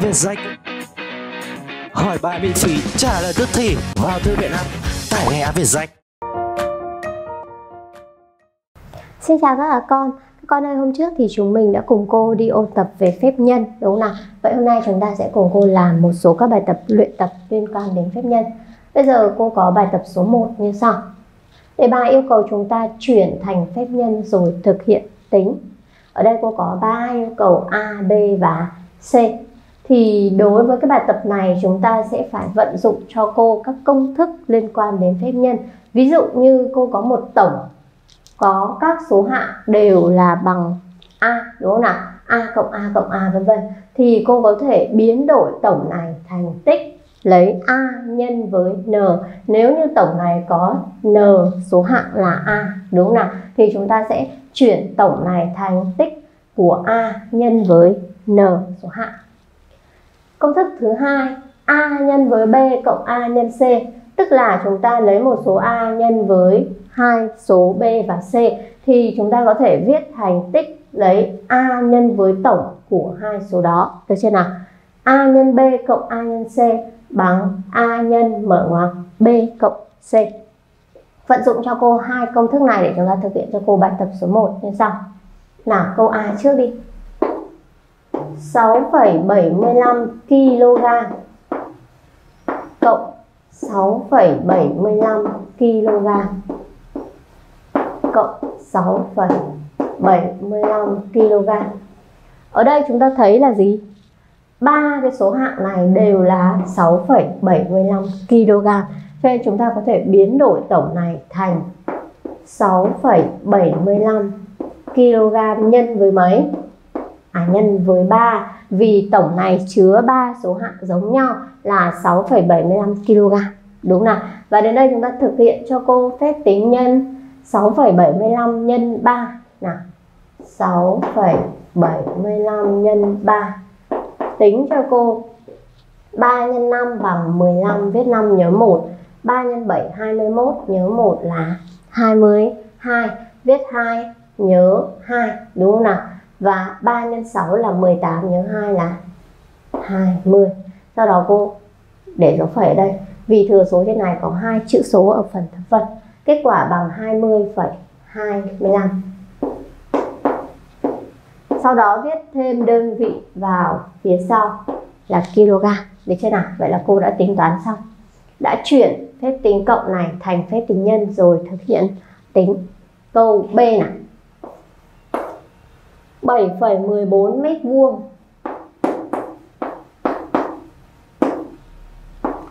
VietJack hỏi bài miễn phí, trả lời tức thì. Vào thư viện app tải ngay VietJack. Xin chào các con. Các con ơi, hôm trước thì chúng mình đã cùng cô đi ôn tập về phép nhân, đúng không nào? Vậy hôm nay chúng ta sẽ cùng cô làm một số các bài tập luyện tập liên quan đến phép nhân. Bây giờ cô có bài tập số 1 như sau. Đề bài yêu cầu chúng ta chuyển thành phép nhân rồi thực hiện tính. Ở đây cô có 3 yêu cầu A, B và C. Thì đối với cái bài tập này chúng ta sẽ phải vận dụng cho cô các công thức liên quan đến phép nhân. Ví dụ như cô có một tổng có các số hạng đều là bằng A, đúng không nào? A cộng A cộng A vân vân. Thì cô có thể biến đổi tổng này thành tích, lấy A nhân với N. Nếu như tổng này có N số hạng là A, đúng không nào? Thì chúng ta sẽ chuyển tổng này thành tích của A nhân với N số hạng. Công thức thứ hai, A nhân với B cộng A nhân C. Tức là chúng ta lấy một số A nhân với hai số B và C. Thì chúng ta có thể viết thành tích lấy A nhân với tổng của hai số đó. Được chưa nào? A nhân B cộng A nhân C bằng A nhân mở ngoặc B cộng C. Vận dụng cho cô hai công thức này để chúng ta thực hiện cho cô bài tập số 1 như sau. Nào, câu A trước đi. 6,75 kg cộng 6,75 kg cộng 6,75 kg. Ở đây chúng ta thấy là gì? Ba cái số hạng này đều là 6,75 kg. Cho nên chúng ta có thể biến đổi tổng này thành 6,75 kg nhân với mấy? Nhân với 3, vì tổng này chứa 3 số hạng giống nhau là 6,75 kg. Đúng nào? Và đến đây chúng ta thực hiện cho cô phép tính nhân 6,75 nhân 3. Nào, 6,75 nhân 3. Tính cho cô 3 x 5 bằng 15, viết 5 nhớ 1. 3 x 7 21, nhớ 1 là 22, viết 2 nhớ 2, đúng không nào? Và 3 x 6 là 18, nhớ 2 là 20. Sau đó cô để dấu phẩy ở đây, vì thừa số trên này có hai chữ số ở phần thập phân. Kết quả bằng 20,25. Sau đó viết thêm đơn vị vào phía sau là kg. Được chưa nào? Vậy là cô đã tính toán xong, đã chuyển phép tính cộng này thành phép tính nhân rồi thực hiện tính. Câu B nào. 7,14 mét vuông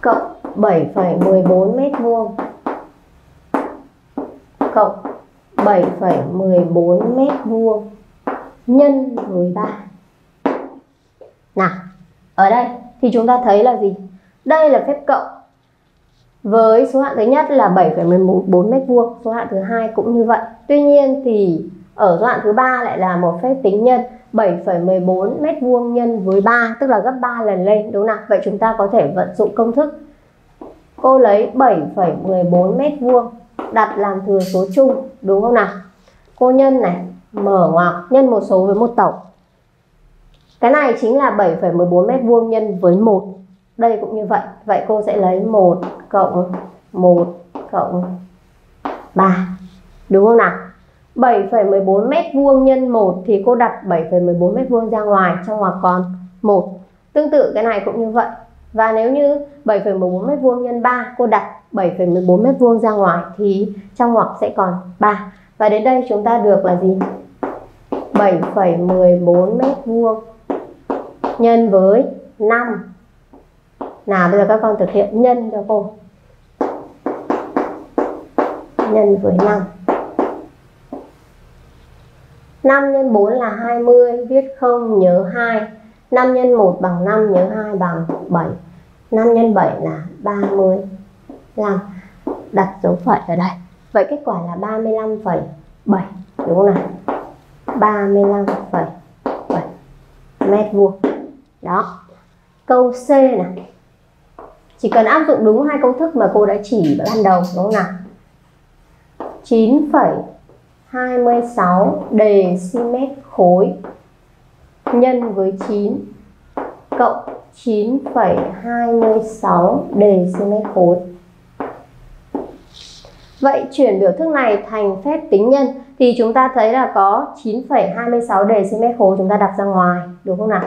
cộng 7,14 mét vuông cộng 7,14 mét vuông nhân với 3. Nào, ở đây thì chúng ta thấy là gì? Đây là phép cộng. Với số hạng thứ nhất là 7,14 mét vuông, số hạng thứ hai cũng như vậy. Tuy nhiên thì ở số hạng thứ ba lại là một phép tính nhân, 7,14 mét vuông nhân với 3, tức là gấp 3 lần lên, đúng không nào? Vậy chúng ta có thể vận dụng công thức. Cô lấy 7,14 mét vuông đặt làm thừa số chung, đúng không nào? Cô nhân này, mở ngoặc, nhân một số với một tổng. Cái này chính là 7,14 mét vuông nhân với 1. Đây cũng như vậy. Vậy cô sẽ lấy 1 cộng 1 cộng 3. Đúng không nào? 7,14 mét vuông nhân 1 thì cô đặt 7,14 mét vuông ra ngoài, trong ngoặc còn 1. Tương tự cái này cũng như vậy. Và nếu như 7,14 mét vuông nhân 3, cô đặt 7,14 mét vuông ra ngoài thì trong ngoặc sẽ còn 3. Và đến đây chúng ta được là gì? 7,14 mét vuông nhân với 5. Nào, bây giờ các con thực hiện nhân cho cô. Nhân với 5. 5 x 4 là 20, viết 0 nhớ 2. 5 x 1 bằng 5, nhớ 2 bằng 7. 5 x 7 là 35. Đặt dấu phẩy ở đây. Vậy kết quả là 35,7, đúng không nào? 35,7 mét vuông. Đó. Câu C này. Chỉ cần áp dụng đúng hai công thức mà cô đã chỉ ban đầu, đúng không nào? 9,26 đề xi mét khối nhân với 9 cộng 9,26 dm khối. Vậy chuyển biểu thức này thành phép tính nhân thì chúng ta thấy là có 9,26 dm khối chúng ta đặt ra ngoài, đúng không nào?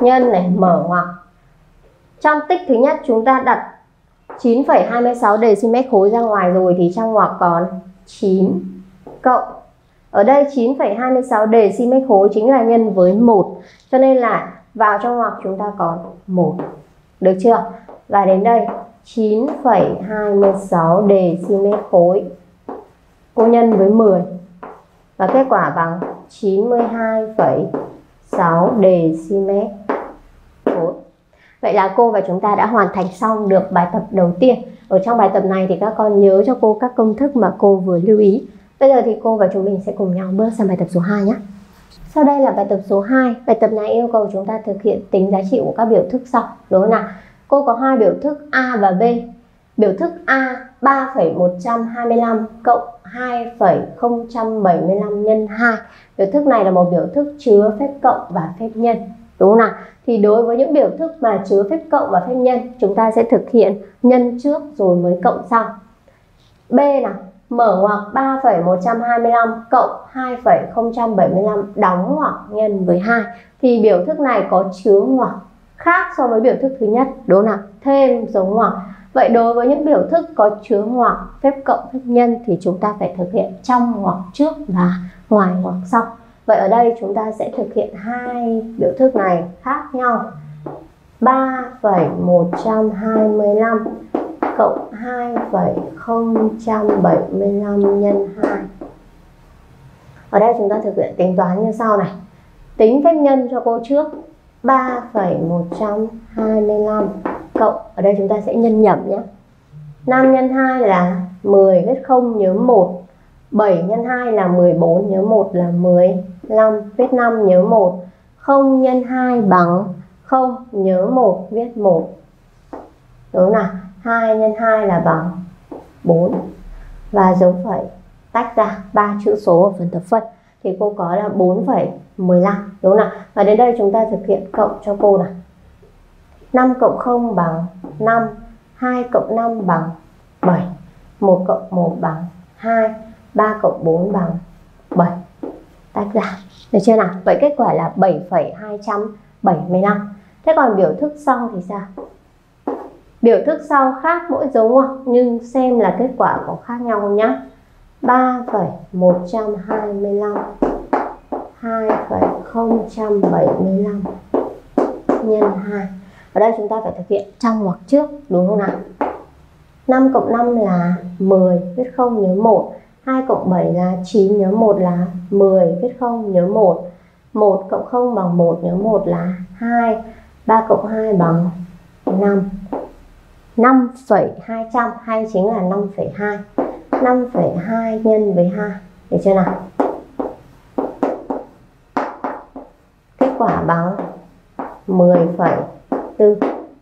Nhân này, mở ngoặc. Trong tích thứ nhất chúng ta đặt 9,26 dm khối ra ngoài rồi thì trong ngoặc còn 9 cộng. Ở đây 9,26 dm khối chính là nhân với 1, cho nên là vào trong ngoặc chúng ta có 1. Được chưa? Và đến đây 9,26 dm khối cô nhân với 10 và kết quả bằng 92,6 dm khối. Vậy là cô và chúng ta đã hoàn thành xong được bài tập đầu tiên. Ở trong bài tập này thì các con nhớ cho cô các công thức mà cô vừa lưu ý. Bây giờ thì cô và chúng mình sẽ cùng nhau bước sang bài tập số 2 nhé. Sau đây là bài tập số 2. Bài tập này yêu cầu chúng ta thực hiện tính giá trị của các biểu thức sau, đúng không nào? Cô có hai biểu thức A và B. Biểu thức A 3,125 cộng 2,075 nhân 2. Biểu thức này là một biểu thức chứa phép cộng và phép nhân, đúng không nào? Thì đối với những biểu thức mà chứa phép cộng và phép nhân, chúng ta sẽ thực hiện nhân trước rồi mới cộng sau. B nào, mở ngoặc 3,125 cộng 2,075 đóng ngoặc nhân với 2. Thì biểu thức này có chứa ngoặc khác so với biểu thức thứ nhất, đúng không nào? Thêm dấu ngoặc. Vậy đối với những biểu thức có chứa ngoặc phép cộng phép nhân thì chúng ta phải thực hiện trong ngoặc trước và ngoài ngoặc sau. Vậy ở đây chúng ta sẽ thực hiện hai biểu thức này khác nhau. 3,125 cộng 2,075 nhân 2. Ở đây chúng ta thực hiện tính toán như sau này. Tính phép nhân cho cô trước. 3,125 cộng, ở đây chúng ta sẽ nhân nhẩm nhé. 5 nhân 2 là 10, viết 0 nhớ 1. 7 nhân 2 là 14, nhớ 1 là 15, viết 5 nhớ 1. 0 nhân 2 bằng 0, nhớ 1, viết 1. Đúng không nào? 2 nhân 2 là bằng 4. Và dấu phẩy tách ra 3 chữ số ở phần thập phân. Thì cô có là 4,15, đúng không nào? Và đến đây chúng ta thực hiện cộng cho cô nào. 5 cộng 0 bằng 5, 2 cộng 5 bằng 7, 1 cộng 1 bằng 2, 3 cộng 4 bằng 7. Tách ra, được chưa nào? Vậy kết quả là 7,275. Thế còn biểu thức sau thì sao? Biểu thức sau khác mỗi dấu ngoặc nhưng xem là kết quả có khác nhau không nhá. 3,125 2,075 nhân 2. Ở đây chúng ta phải thực hiện trong ngoặc trước, đúng không nào? 5 cộng 5 là 10, viết 0 nhớ 1. 2 cộng 7 là 9, nhớ 1 là 10, viết 0 nhớ 1. 1 cộng 0 bằng 1, nhớ 1 là 2. 3 cộng 2 bằng 5. 5,200 hay chính là 5,2. 5,2 nhân với 2, được chưa nào? Kết quả bằng 10,4.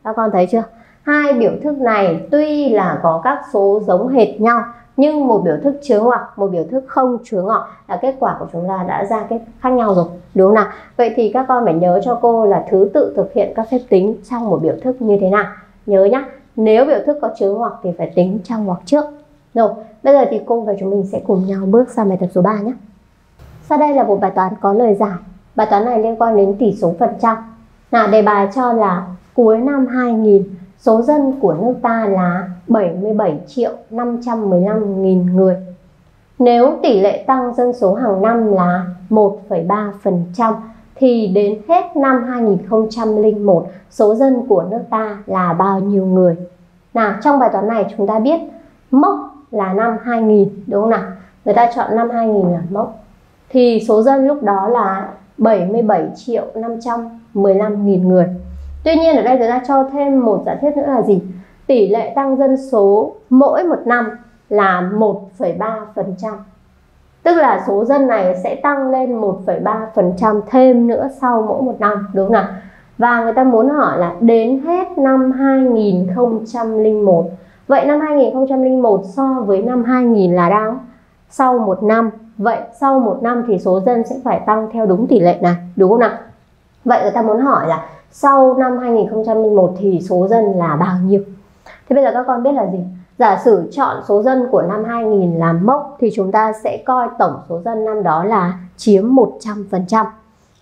Các con thấy chưa? Hai biểu thức này tuy là có các số giống hệt nhau nhưng một biểu thức chứa ngoặc, một biểu thức không chứa ngoặc, là kết quả của chúng ta đã ra kết khác nhau rồi, đúng không nào? Vậy thì các con phải nhớ cho cô là thứ tự thực hiện các phép tính trong một biểu thức như thế nào. Nhớ nhá, nếu biểu thức có chứa ngoặc thì phải tính trong ngoặc trước. Rồi, bây giờ thì cô và chúng mình sẽ cùng nhau bước sang bài tập số 3 nhé. Sau đây là một bài toán có lời giải. Bài toán này liên quan đến tỷ số phần trăm. Nào, đề bài cho là cuối năm 2000, số dân của nước ta là 77.515.000 người. Nếu tỷ lệ tăng dân số hàng năm là 1,3% thì đến hết năm 2001, số dân của nước ta là bao nhiêu người? Nào, trong bài toán này chúng ta biết mốc là năm 2000, đúng không nào? Người ta chọn năm 2000 là mốc. Thì số dân lúc đó là 77.515.000 người. Tuy nhiên ở đây người ta cho thêm một giả thiết nữa là gì? Tỷ lệ tăng dân số mỗi một năm là 1,3%. Tức là số dân này sẽ tăng lên 1,3% thêm nữa sau mỗi một năm, đúng không nào? Và người ta muốn hỏi là đến hết năm 2001. Vậy năm 2001 so với năm 2000 là đang sau một năm Vậy sau 1 năm thì số dân sẽ phải tăng theo đúng tỷ lệ này, đúng không nào? Vậy người ta muốn hỏi là sau năm 2001 thì số dân là bao nhiêu? Thế bây giờ các con biết là gì? Giả sử chọn số dân của năm 2000 là mốc thì chúng ta sẽ coi tổng số dân năm đó là chiếm 100%.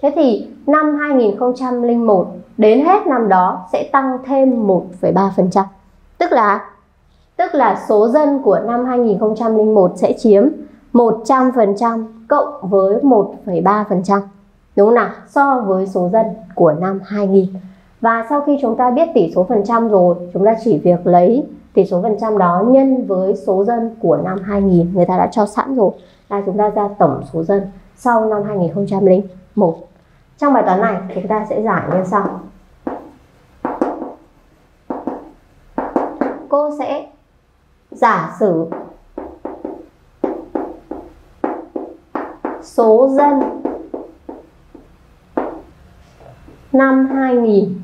Thế thì năm 2001 đến hết năm đó sẽ tăng thêm 1,3%. Tức là số dân của năm 2001 sẽ chiếm 100% cộng với 1,3%. Đúng không nào? So với số dân của năm 2000. Và sau khi chúng ta biết tỷ số phần trăm rồi, chúng ta chỉ việc lấy tỷ số phần trăm đó nhân với số dân của năm 2000, người ta đã cho sẵn rồi, là chúng ta ra tổng số dân sau năm 2001. Trong bài toán này chúng ta sẽ giải như sau. Cô sẽ giả sử số dân năm 2000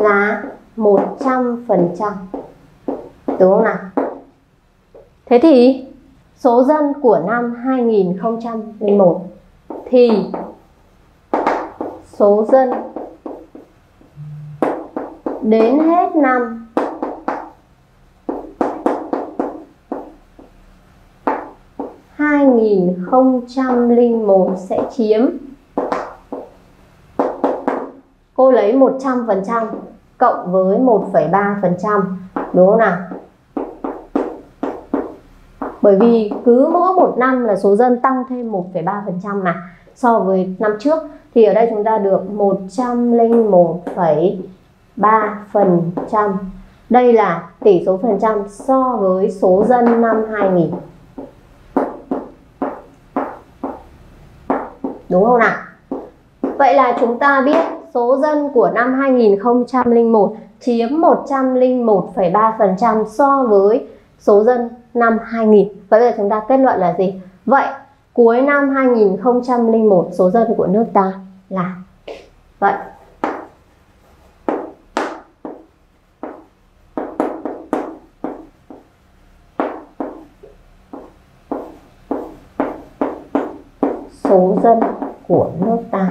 là 100%, đúng không nào? Thế thì số dân của năm 2001 thì số dân đến hết năm năm 2001 sẽ chiếm, cô lấy 100% cộng với 1,3%, đúng không nào? Bởi vì cứ mỗi một năm là số dân tăng thêm 1,3% mà so với năm trước, thì ở đây chúng ta được 101,3%. Đây là tỷ số phần trăm so với số dân năm 2000. Đúng không nào? Vậy là chúng ta biết số dân của năm 2001 chiếm 101,3% so với số dân năm 2000. Vậy bây giờ chúng ta kết luận là gì? Vậy cuối năm 2001 số dân của nước ta là vậy. Số dân của nước ta.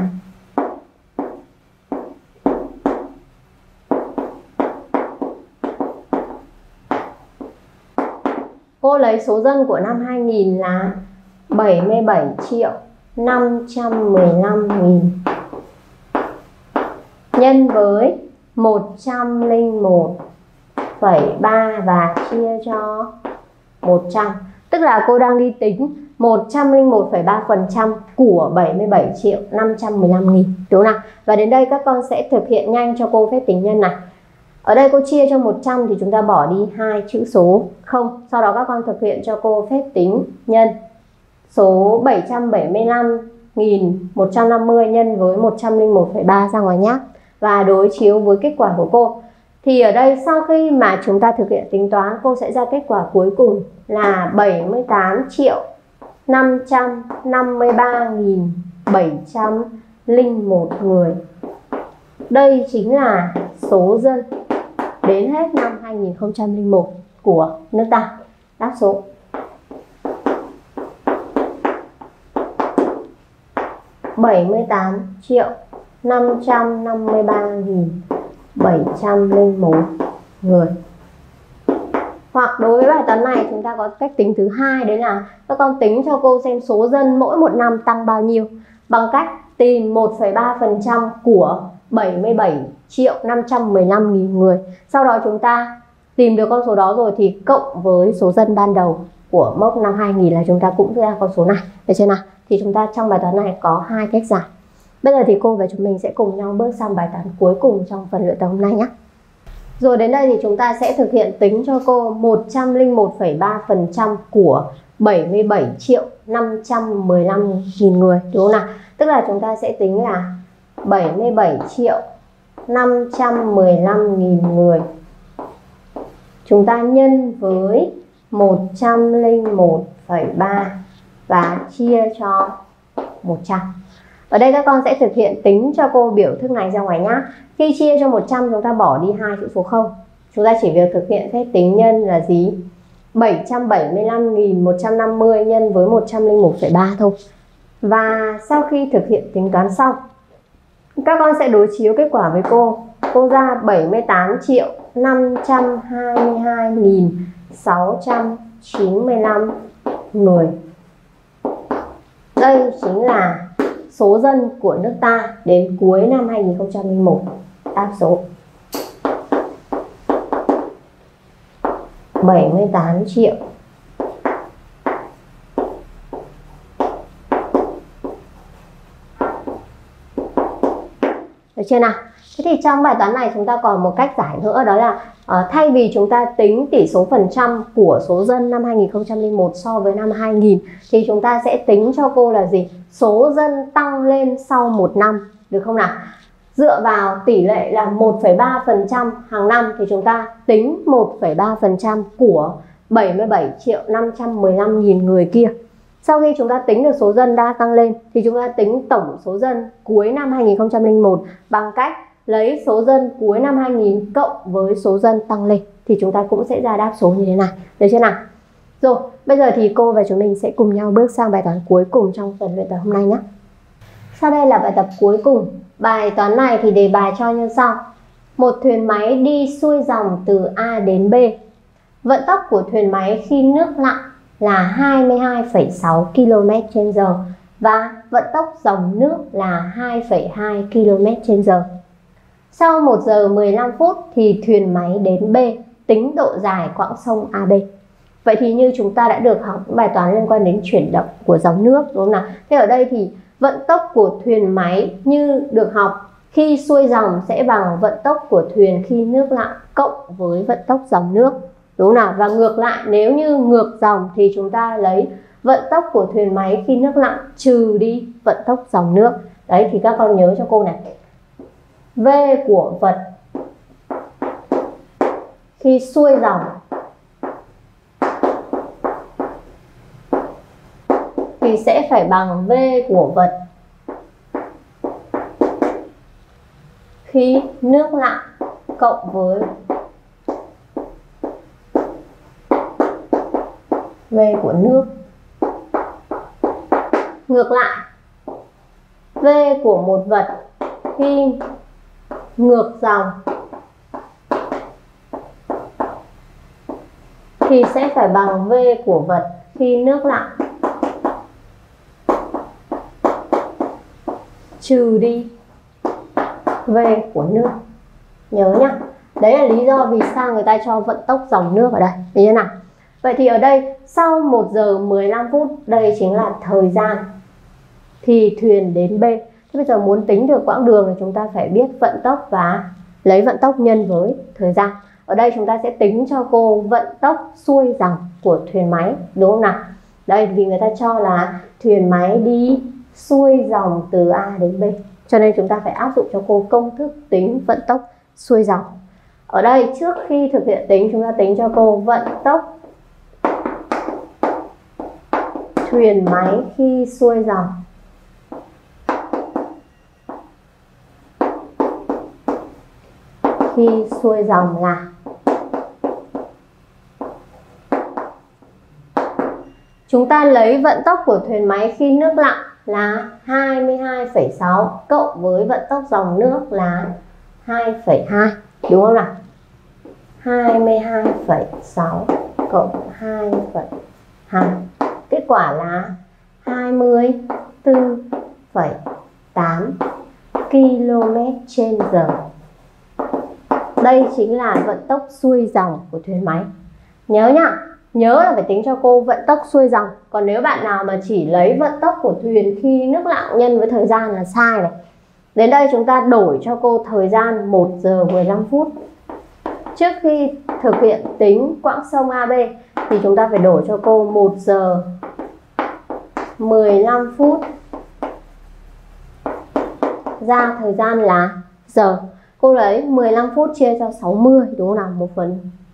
Cô lấy số dân của năm 2000 là 77.515.000 nhân với 101,3 và chia cho 100. Tức là cô đang đi tính 101,3% của 77.515.000, đúng không? Và đến đây các con sẽ thực hiện nhanh cho cô phép tính nhân này. Ở đây cô chia cho 100 thì chúng ta bỏ đi 2 chữ số 0. Sau đó các con thực hiện cho cô phép tính nhân số 775.150 nhân với 101,3 ra ngoài nhé. Và đối chiếu với kết quả của cô. Thì ở đây sau khi mà chúng ta thực hiện tính toán, cô sẽ ra kết quả cuối cùng là 78.553.701 người. Đây chính là số dân đến hết năm 2001 của nước ta. Đáp số. (7.553.701) người. Hoặc đối với bài toán này chúng ta có cách tính thứ hai, đấy là các con tính cho cô xem số dân mỗi một năm tăng bao nhiêu bằng cách tìm 1,3% của 77.515.000 người. Sau đó chúng ta tìm được con số đó rồi thì cộng với số dân ban đầu của mốc năm 2000 là chúng ta cũng ra con số này, được chưa nào? Thì chúng ta trong bài toán này có 2 cách giải. Bây giờ thì cô và chúng mình sẽ cùng nhau bước sang bài toán cuối cùng trong phần luyện tập hôm nay nhé. Rồi đến đây thì chúng ta sẽ thực hiện tính cho cô 101,3% của 77.515.000 người, đúng không nào? Tức là chúng ta sẽ tính là 77.515.000 người. Chúng ta nhân với 101,3 và chia cho 100. Ở đây các con sẽ thực hiện tính cho cô biểu thức này ra ngoài nhá. Khi chia cho 100 chúng ta bỏ đi 2 chữ số 0. Chúng ta chỉ việc thực hiện phép tính nhân là gì? 775.150 nhân với 101,3 thôi. Và sau khi thực hiện tính toán xong, các con sẽ đối chiếu kết quả với cô. Cô ra 78.522.695 người. Đây chính là số dân của nước ta đến cuối năm 2001. Đáp số 78 triệu. Được chưa nào? Thế thì trong bài toán này chúng ta còn một cách giải nữa, đó là thay vì chúng ta tính tỷ số phần trăm của số dân năm 2001 so với năm 2000 thì chúng ta sẽ tính cho cô là gì? Số dân tăng lên sau một năm, được không nào? Dựa vào tỷ lệ là 1,3% hàng năm thì chúng ta tính 1,3% của 77.515.000 người kia. Sau khi chúng ta tính được số dân đã tăng lên thì chúng ta tính tổng số dân cuối năm 2001 bằng cách lấy số dân cuối năm 2000 cộng với số dân tăng lên, thì chúng ta cũng sẽ ra đáp số như thế này. Được chưa nào? Rồi, bây giờ thì cô và chúng mình sẽ cùng nhau bước sang bài toán cuối cùng trong phần luyện tập hôm nay nhé. Sau đây là bài tập cuối cùng. Bài toán này thì đề bài cho như sau. Một thuyền máy đi xuôi dòng từ A đến B. Vận tốc của thuyền máy khi nước lặng là 22,6 km/h và vận tốc dòng nước là 2,2 km/h. Sau 1 giờ 15 phút thì thuyền máy đến B, tính độ dài quãng sông AB. Vậy thì như chúng ta đã được học bài toán liên quan đến chuyển động của dòng nước, đúng không nào? Thế ở đây thì vận tốc của thuyền máy như được học khi xuôi dòng sẽ bằng vận tốc của thuyền khi nước lặng cộng với vận tốc dòng nước, đúng không nào? Và ngược lại, nếu như ngược dòng thì chúng ta lấy vận tốc của thuyền máy khi nước lặng trừ đi vận tốc dòng nước. Đấy, thì các con nhớ cho cô này. V của vật khi xuôi dòng thì sẽ phải bằng V của vật khi nước lặng cộng với V của nước. Ngược lại, V của một vật khi ngược dòng thì sẽ phải bằng V của vật khi nước lặng trừ đi V của nước. Nhớ nhá. Đấy là lý do vì sao người ta cho vận tốc dòng nước ở đây. Như thế nào? Vậy thì ở đây sau 1 giờ 15 phút, đây chính là thời gian thì thuyền đến B. Thế bây giờ muốn tính được quãng đường thì chúng ta phải biết vận tốc và lấy vận tốc nhân với thời gian. Ở đây chúng ta sẽ tính cho cô vận tốc xuôi dòng của thuyền máy, đúng không nào? Đây, vì người ta cho là thuyền máy đi xuôi dòng từ A đến B, cho nên chúng ta phải áp dụng cho cô công thức tính vận tốc xuôi dòng. Ở đây trước khi thực hiện tính, chúng ta tính cho cô vận tốc thuyền máy khi xuôi dòng là chúng ta lấy vận tốc của thuyền máy khi nước lặng là 22,6 cộng với vận tốc dòng nước là 2,2, đúng không nào? 22,6 cộng 2,2, kết quả là 24,8 km/h. Đây chính là vận tốc xuôi dòng của thuyền máy. Nhớ nhá, nhớ là phải tính cho cô vận tốc xuôi dòng. Còn nếu bạn nào mà chỉ lấy vận tốc của thuyền khi nước lặng nhân với thời gian là sai này. Đến đây chúng ta đổi cho cô thời gian 1 giờ 15 phút. Trước khi thực hiện tính quãng sông AB thì chúng ta phải đổi cho cô 1 giờ 15 phút ra thời gian là giờ. Cô lấy 15 phút chia cho 60, đúng không nào?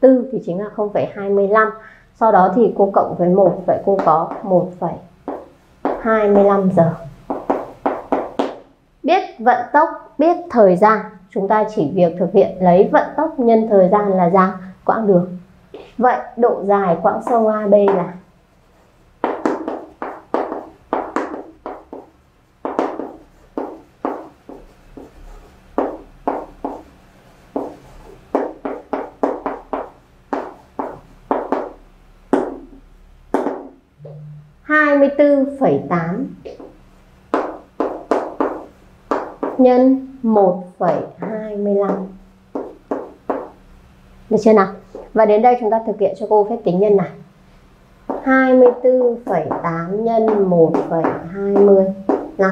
1/4 thì chính là 0,25. Sau đó thì cô cộng với 1, vậy cô có 1,25 giờ. Biết vận tốc, biết thời gian, chúng ta chỉ việc thực hiện lấy vận tốc nhân thời gian là ra quãng đường. Vậy độ dài quãng sâu AB là 24,8 nhân 1,25. Được chưa nào? Và đến đây chúng ta thực hiện cho cô phép tính nhân này. 24,8 nhân 1,20 nào.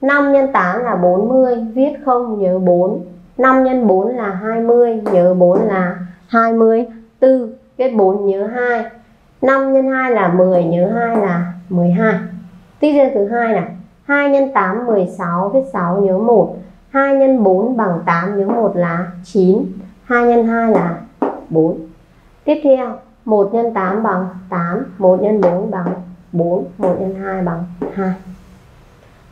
5 nhân 8 là 40, viết không nhớ 4. 5 nhân 4 là 20, nhớ 4 là 24, viết 4 nhớ 2. 5 nhân 2 là 10, nhớ 2 là 12. Tích riêng thứ 2 này. 2 nhân 8 16, viết 6 nhớ 1. 2 nhân 4 bằng 8 nhớ 1 là 9. 2 nhân 2 là 4. Tiếp theo 1 nhân 8 bằng 8, 1 nhân 4 bằng 4, 1 nhân 2 bằng 2.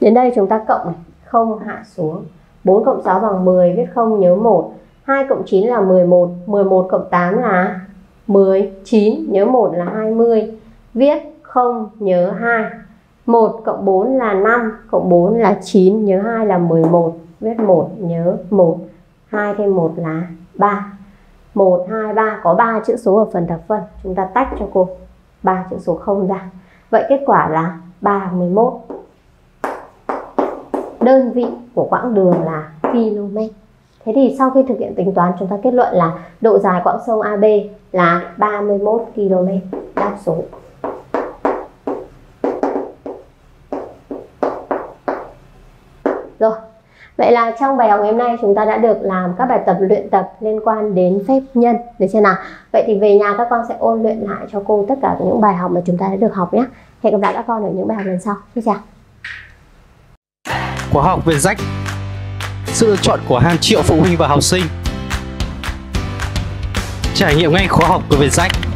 Đến đây chúng ta cộng này, 0 hạ xuống. 4 cộng 6 bằng 10, viết 0 nhớ 1. 2 cộng 9 là 11, 11 cộng 8 là 19, nhớ 1 là 20, viết 0 nhớ 2. 1 cộng 4 là 5, cộng 4 là 9, nhớ 2 là 11, viết 1 nhớ 1. 2 thêm 1 là 3. 1, 2, 3, có 3 chữ số ở phần thập phân, chúng ta tách cho cô 3 chữ số 0 ra. Vậy kết quả là 31. Đơn vị của quãng đường là km. Thế thì sau khi thực hiện tính toán, chúng ta kết luận là độ dài quãng sông AB là 31 km. Đáp số. Rồi, vậy là trong bài học ngày hôm nay chúng ta đã được làm các bài tập luyện tập liên quan đến phép nhân. Được chưa nào? Vậy thì về nhà các con sẽ ôn luyện lại cho cô tất cả những bài học mà chúng ta đã được học nhé. Hẹn gặp lại các con ở những bài học lần sau. Xin chào. Khóa học VietJack, sự lựa chọn của hàng triệu phụ huynh và học sinh. Trải nghiệm ngay khóa học của VietJack.